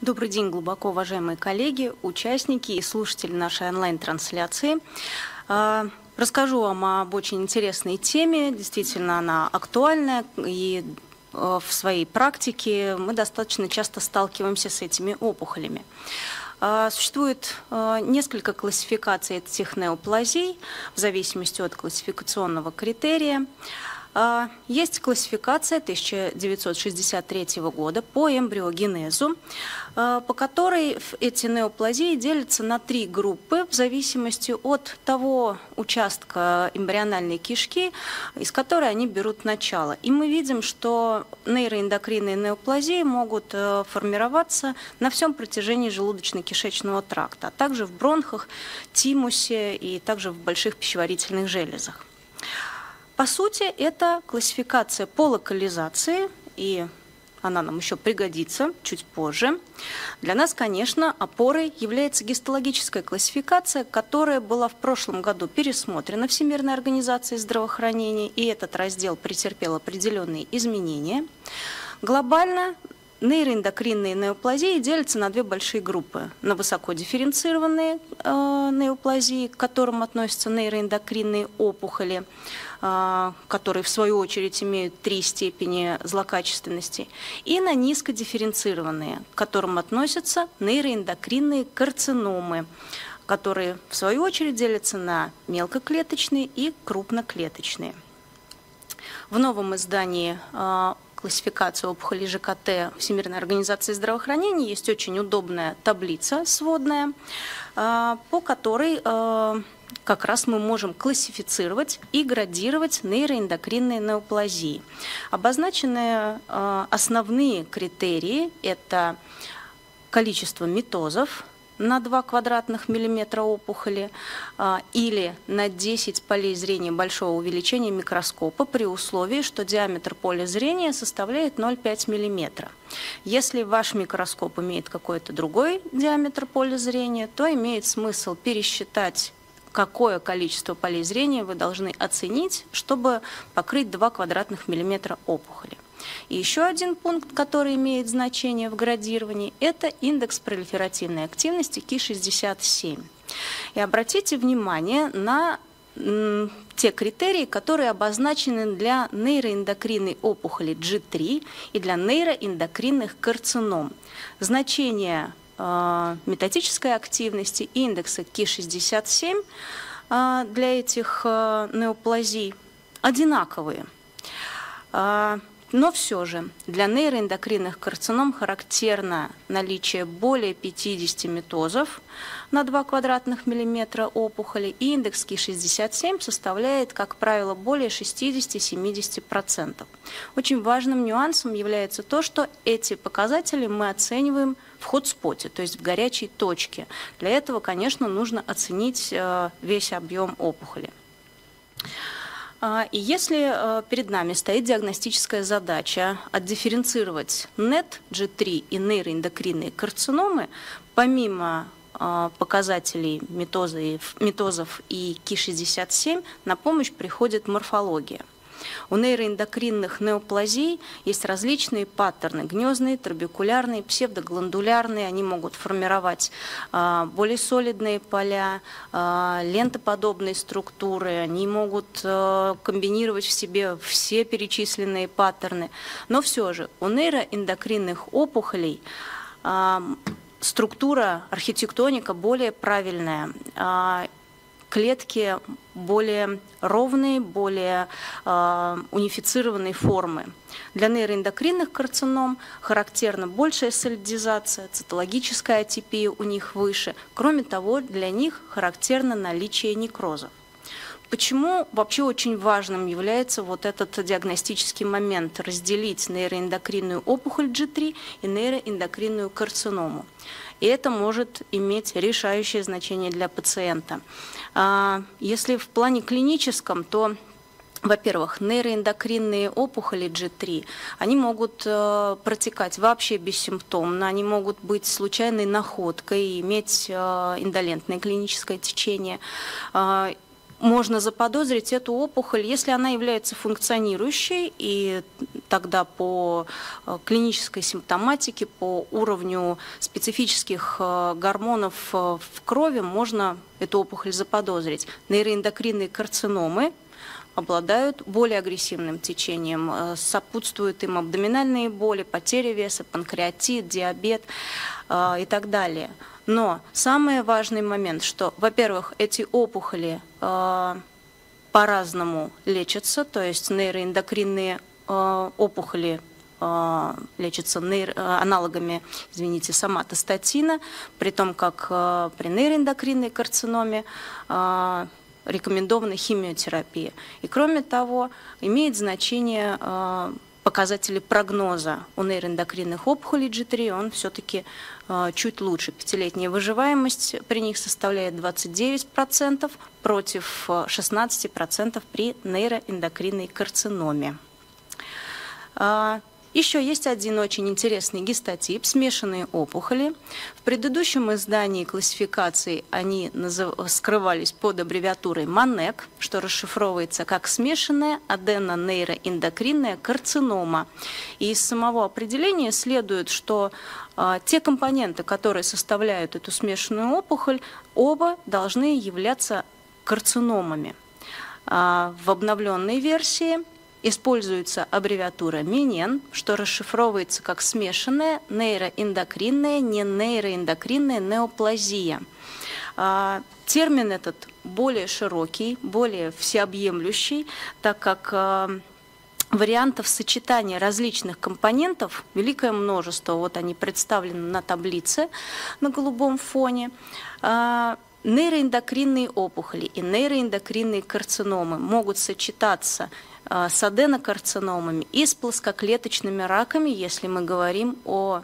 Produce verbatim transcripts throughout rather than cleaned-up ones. Добрый день, глубоко уважаемые коллеги, участники и слушатели нашей онлайн-трансляции. Расскажу вам об очень интересной теме. Действительно, она актуальная, и в своей практике мы достаточно часто сталкиваемся с этими опухолями. Существует несколько классификаций этих неоплазий в зависимости от классификационного критерия. Есть классификация тысяча девятьсот шестьдесят третьего года по эмбриогенезу, по которой эти неоплазии делятся на три группы в зависимости от того участка эмбриональной кишки, из которой они берут начало. И мы видим, что нейроэндокринные неоплазии могут формироваться на всем протяжении желудочно-кишечного тракта, а также в бронхах, тимусе и также в больших пищеварительных железах. По сути, это классификация по локализации, и она нам еще пригодится чуть позже. Для нас, конечно, опорой является гистологическая классификация, которая была в прошлом году пересмотрена Всемирной организацией здравоохранения, и этот раздел претерпел определенные изменения. Глобально нейроэндокринные неоплазии делятся на две большие группы. На высокодифференцированные э, неоплазии, к которым относятся нейроэндокринные опухоли, э, которые в свою очередь имеют три степени злокачественности, и на низкодифференцированные, к которым относятся нейроэндокринные карциномы, которые в свою очередь делятся на мелкоклеточные и крупноклеточные. В новом издании э, классификацию опухолей ЖКТ Всемирной организации здравоохранения есть очень удобная таблица сводная, по которой как раз мы можем классифицировать и градировать нейроэндокринные неоплазии. Обозначены основные критерии – это количество митозов на два квадратных миллиметра опухоли или на десять полей зрения большого увеличения микроскопа при условии, что диаметр поля зрения составляет ноль целых пять десятых миллиметра. Если ваш микроскоп имеет какой-то другой диаметр поля зрения, то имеет смысл пересчитать, какое количество полей зрения вы должны оценить, чтобы покрыть два квадратных миллиметра опухоли. И еще один пункт, который имеет значение в градировании, это индекс пролиферативной активности Ки шестьдесят семь. И обратите внимание на те критерии, которые обозначены для нейроэндокринной опухоли джи три и для нейроэндокринных карцином. Значение э, метатической активности и индекса Ки шестьдесят семь э, для этих э, неоплазий одинаковые. Но все же для нейроэндокринных карцином характерно наличие более пятидесяти митозов на два квадратных миллиметра опухоли, и индекс Ки шестьдесят семь составляет, как правило, более шестидесяти-семидесяти процентов. Очень важным нюансом является то, что эти показатели мы оцениваем в хотспоте, то есть в горячей точке. Для этого, конечно, нужно оценить весь объем опухоли. И если перед нами стоит диагностическая задача отдифференцировать НЭТ, джи три и нейроэндокринные карциномы, помимо показателей митозов и Ки шестьдесят семь, на помощь приходит морфология. У нейроэндокринных неоплазий есть различные паттерны: гнездные, трабекулярные, псевдогландулярные. Они могут формировать э, более солидные поля, э, лентоподобные структуры. Они могут э, комбинировать в себе все перечисленные паттерны. Но все же у нейроэндокринных опухолей э, структура, архитектоника более правильная. Э, клетки более ровные, более э, унифицированные формы. Для нейроэндокринных карцином характерна большая солидизация, цитологическая атипия у них выше. Кроме того, для них характерно наличие некроза. Почему вообще очень важным является вот этот диагностический момент — разделить нейроэндокринную опухоль джи три и нейроэндокринную карциному? И это может иметь решающее значение для пациента. Если в плане клиническом, то, во-первых, нейроэндокринные опухоли джи три, они могут э, протекать вообще бессимптомно, они могут быть случайной находкой, иметь э, индолентное клиническое течение. Э, можно заподозрить эту опухоль, если она является функционирующей, и тогда по клинической симптоматике, по уровню специфических гормонов в крови можно эту опухоль заподозрить. Нейроэндокринные карциномы обладают более агрессивным течением, сопутствуют им абдоминальные боли, потеря веса, панкреатит, диабет и так далее. Но самый важный момент, что, во-первых, эти опухоли э, по-разному лечатся, то есть нейроэндокринные э, опухоли э, лечатся нейро, аналогами, извините, соматостатина, при том, как э, при нейроэндокринной карциноме э, рекомендована химиотерапия. И кроме того, имеет значение э, показатели прогноза у нейроэндокринных опухолей джи три, он все-таки э, чуть лучше. Пятилетняя выживаемость при них составляет двадцать девять процентов против шестнадцати процентов при нейроэндокринной карциноме. Э, еще есть один очень интересный гистотип – смешанные опухоли. В предыдущем издании классификации они скрывались под аббревиатурой манек, что расшифровывается как смешанная аденонейроэндокринная карцинома. И из самого определения следует, что а, те компоненты, которые составляют эту смешанную опухоль, оба должны являться карциномами. А, в обновленной версии используется аббревиатура MiNEN, что расшифровывается как смешанная нейроэндокринная, не нейроэндокринная неоплазия. Термин этот более широкий, более всеобъемлющий, так как вариантов сочетания различных компонентов великое множество. Вот они представлены на таблице на голубом фоне. Нейроэндокринные опухоли и нейроэндокринные карциномы могут сочетаться с аденокарциномами и с плоскоклеточными раками, если мы говорим о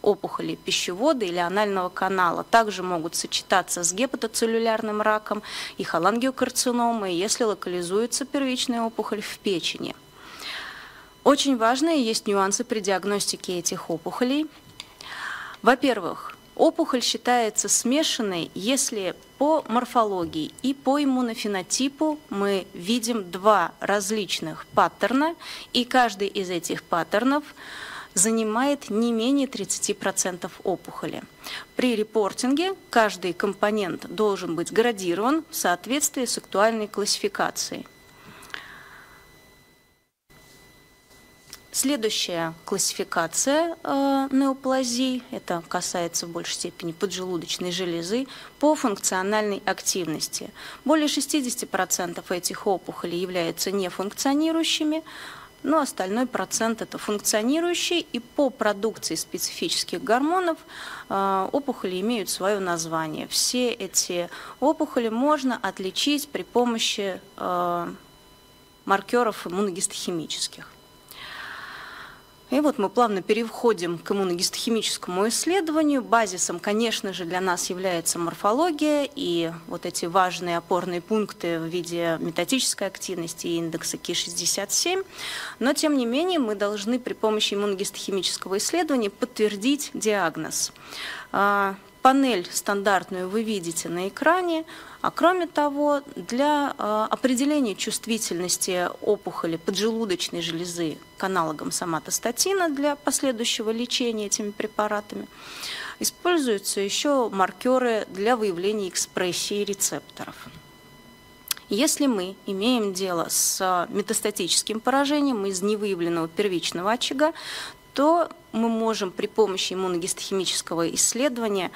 опухоли пищевода или анального канала. Также могут сочетаться с гепатоцеллюлярным раком и холангиокарциномой, если локализуется первичная опухоль в печени. Очень важные есть нюансы при диагностике этих опухолей. Во-первых, опухоль считается смешанной, если по морфологии и по иммунофенотипу мы видим два различных паттерна, и каждый из этих паттернов занимает не менее тридцати процентов опухоли. При репортинге каждый компонент должен быть градирован в соответствии с актуальной классификацией. Следующая классификация э, неоплазий, это касается в большей степени поджелудочной железы, по функциональной активности. Более шестидесяти процентов этих опухолей являются нефункционирующими, но остальной процент – это функционирующие, и по продукции специфических гормонов э, опухоли имеют свое название. Все эти опухоли можно отличить при помощи э, маркеров иммуногистохимических. И вот мы плавно переходим к иммуногистохимическому исследованию. Базисом, конечно же, для нас является морфология и вот эти важные опорные пункты в виде метатической активности и индекса Ки шестьдесят семь. Но, тем не менее, мы должны при помощи иммуногистохимического исследования подтвердить диагноз. Панель стандартную вы видите на экране, а кроме того, для определения чувствительности опухоли поджелудочной железы к аналогам соматостатина для последующего лечения этими препаратами используются еще маркеры для выявления экспрессии рецепторов. Если мы имеем дело с метастатическим поражением из невыявленного первичного очага, то мы можем при помощи иммуногистохимического исследования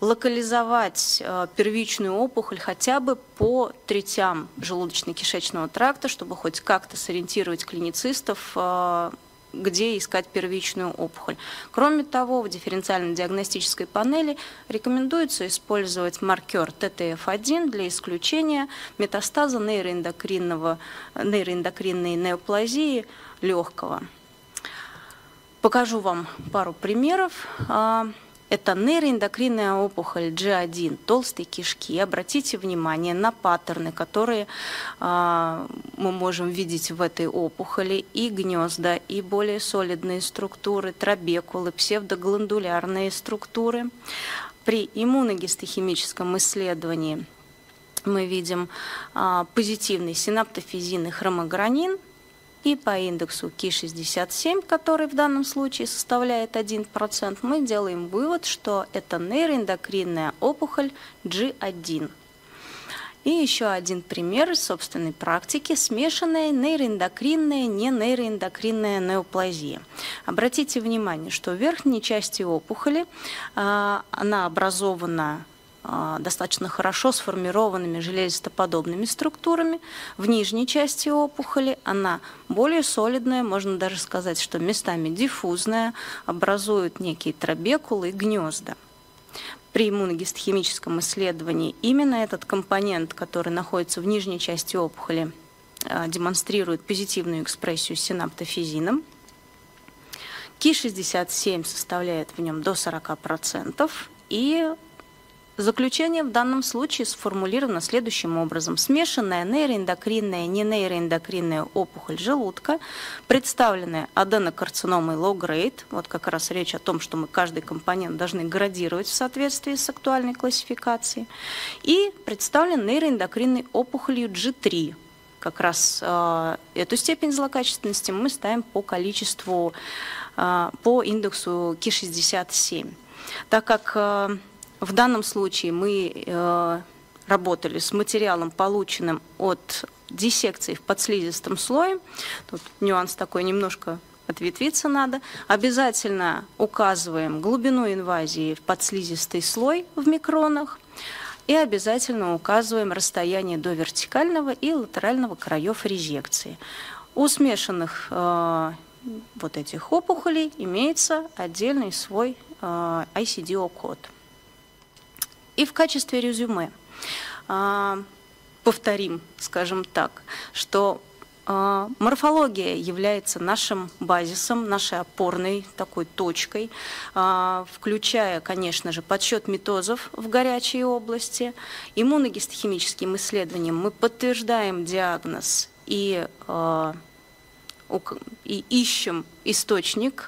локализовать первичную опухоль хотя бы по третям желудочно-кишечного тракта, чтобы хоть как-то сориентировать клиницистов, где искать первичную опухоль. Кроме того, в дифференциально-диагностической панели рекомендуется использовать маркер Тэ Тэ Эф один для исключения метастаза нейроэндокринного, нейроэндокринной неоплазии легкого. Покажу вам пару примеров. Это нейроэндокринная опухоль Джи один, толстой кишки. Обратите внимание на паттерны, которые мы можем видеть в этой опухоли. И гнезда, и более солидные структуры, трабекулы, псевдогландулярные структуры. При иммуногистохимическом исследовании мы видим позитивный синаптофизин и хромогранин. И по индексу Ки шестьдесят семь, который в данном случае составляет один процент, мы делаем вывод, что это нейроэндокринная опухоль джи один. И еще один пример из собственной практики – смешанная нейроэндокринная, не нейроэндокринная неоплазия. Обратите внимание, что в верхней части опухоли а, она образована а, достаточно хорошо сформированными железистоподобными структурами. В нижней части опухоли она более солидная, можно даже сказать, что местами диффузная, образует некие трабекулы и гнезда. При иммуногистохимическом исследовании именно этот компонент, который находится в нижней части опухоли, демонстрирует позитивную экспрессию синаптофизином. Ки шестьдесят семь составляет в нем до сорока процентов. И заключение в данном случае сформулировано следующим образом. Смешанная нейроэндокринная, не нейроэндокринная опухоль желудка, представленная аденокарциномой лоу-грейд, вот как раз речь о том, что мы каждый компонент должны градировать в соответствии с актуальной классификацией, и представлена нейроэндокринной опухолью джи три. Как раз э, эту степень злокачественности мы ставим по количеству, э, по индексу Ки шестьдесят семь. Так как э, в данном случае мы э, работали с материалом, полученным от диссекции в подслизистом слое. Тут нюанс такой, немножко ответвиться надо. Обязательно указываем глубину инвазии в подслизистый слой в микронах. И обязательно указываем расстояние до вертикального и латерального краев резекции. У смешанных э, вот этих опухолей имеется отдельный свой э, ай си ди-О код. И в качестве резюме э, повторим, скажем так, что э, морфология является нашим базисом, нашей опорной такой точкой, э, включая, конечно же, подсчет митозов в горячей области. Иммуногистохимическим исследованием мы подтверждаем диагноз и э, и ищем источник,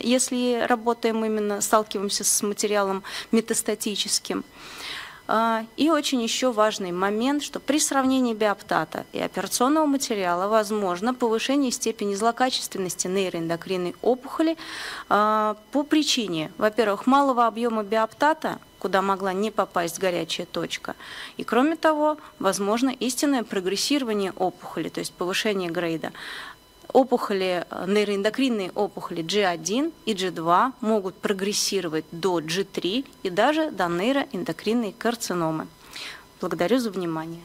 если работаем именно, сталкиваемся с материалом метастатическим. И очень еще важный момент, что при сравнении биоптата и операционного материала возможно повышение степени злокачественности нейроэндокринной опухоли по причине, во-первых, малого объема биоптата, куда могла не попасть горячая точка. И кроме того, возможно истинное прогрессирование опухоли, то есть повышение грейда. Опухоли, нейроэндокринные опухоли джи один и джи два могут прогрессировать до джи три и даже до нейроэндокринной карциномы. Благодарю за внимание.